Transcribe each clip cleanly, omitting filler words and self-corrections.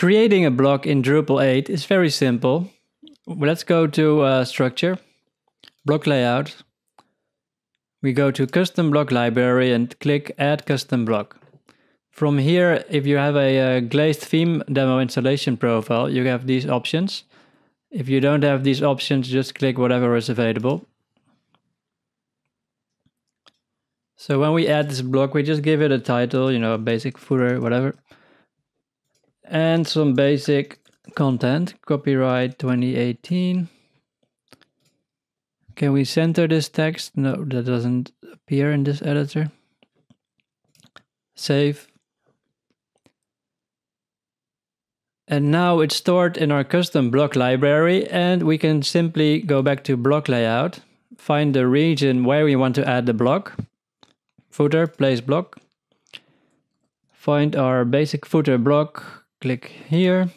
Creating a block in Drupal 8 is very simple. Let's go to structure, block layout. We go to custom block library and click add custom block. From here, if you have a glazed theme demo installation profile, you have these options. If you don't have these options, just click whatever is available. So when we add this block, we just give it a title, you know, a basic footer, whatever. And some basic content, copyright 2018. Can we center this text? No, that doesn't appear in this editor. Save. And now it's stored in our custom block library, and we can simply go back to block layout, find the region where we want to add the block, footer, place block, find our basic footer block, click here.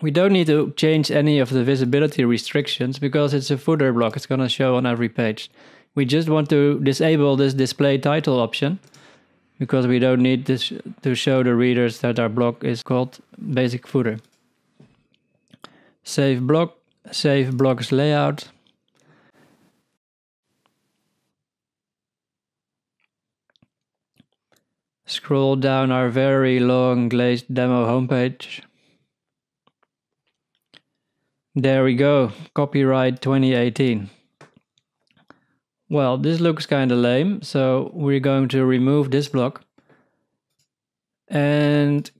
We don't need to change any of the visibility restrictions because it's a footer block. It's going to show on every page. We just want to disable this display title option because we don't need this to show the readers that our block is called basic footer. Save block, save blocks layout. Scroll down our very long glazed demo homepage. There we go, copyright 2018. Well, this looks kind of lame, so we're going to remove this block and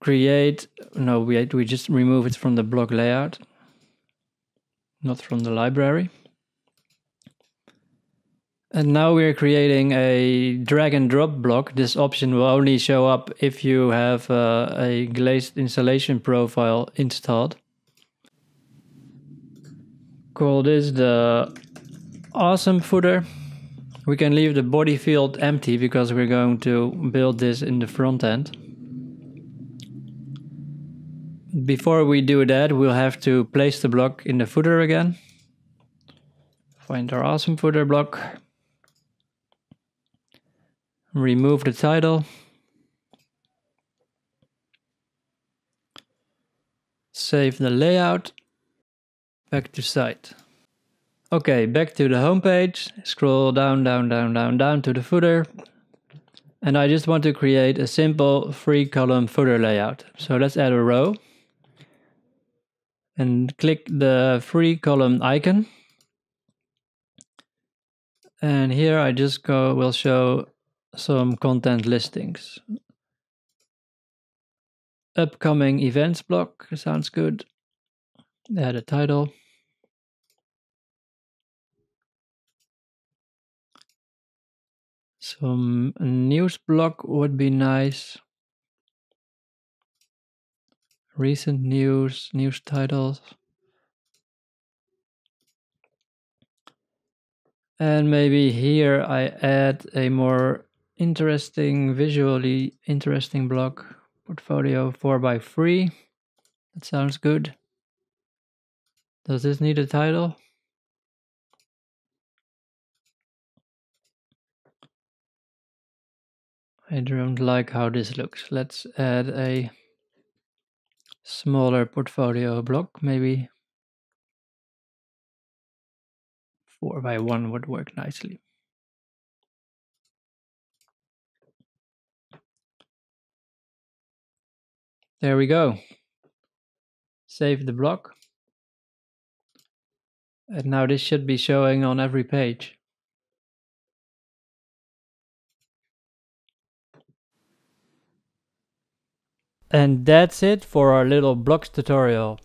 create, no, we just remove it from the block layout, not from the library. And now we're creating a drag and drop block. This option will only show up if you have a glazed installation profile installed. Call this the awesome footer. We can leave the body field empty because we're going to build this in the front end. Before we do that, we'll have to place the block in the footer again. Find our awesome footer block. Remove the title, save the layout, back to site. Okay, back to the home page, scroll down to the footer. And I just want to create a simple 3-column footer layout. So let's add a row and click the 3-column icon. And here I just will show some content listings. Upcoming events block, sounds good. Add a title. Some news block would be nice. Recent news, news titles. And maybe here I add a more interesting, visually interesting block, portfolio 4x3. That sounds good. Does this need a title? I don't like how this looks. Let's add a smaller portfolio block, maybe 4x1 would work nicely. There we go. Save the block. And now this should be showing on every page. And that's it for our little blocks tutorial.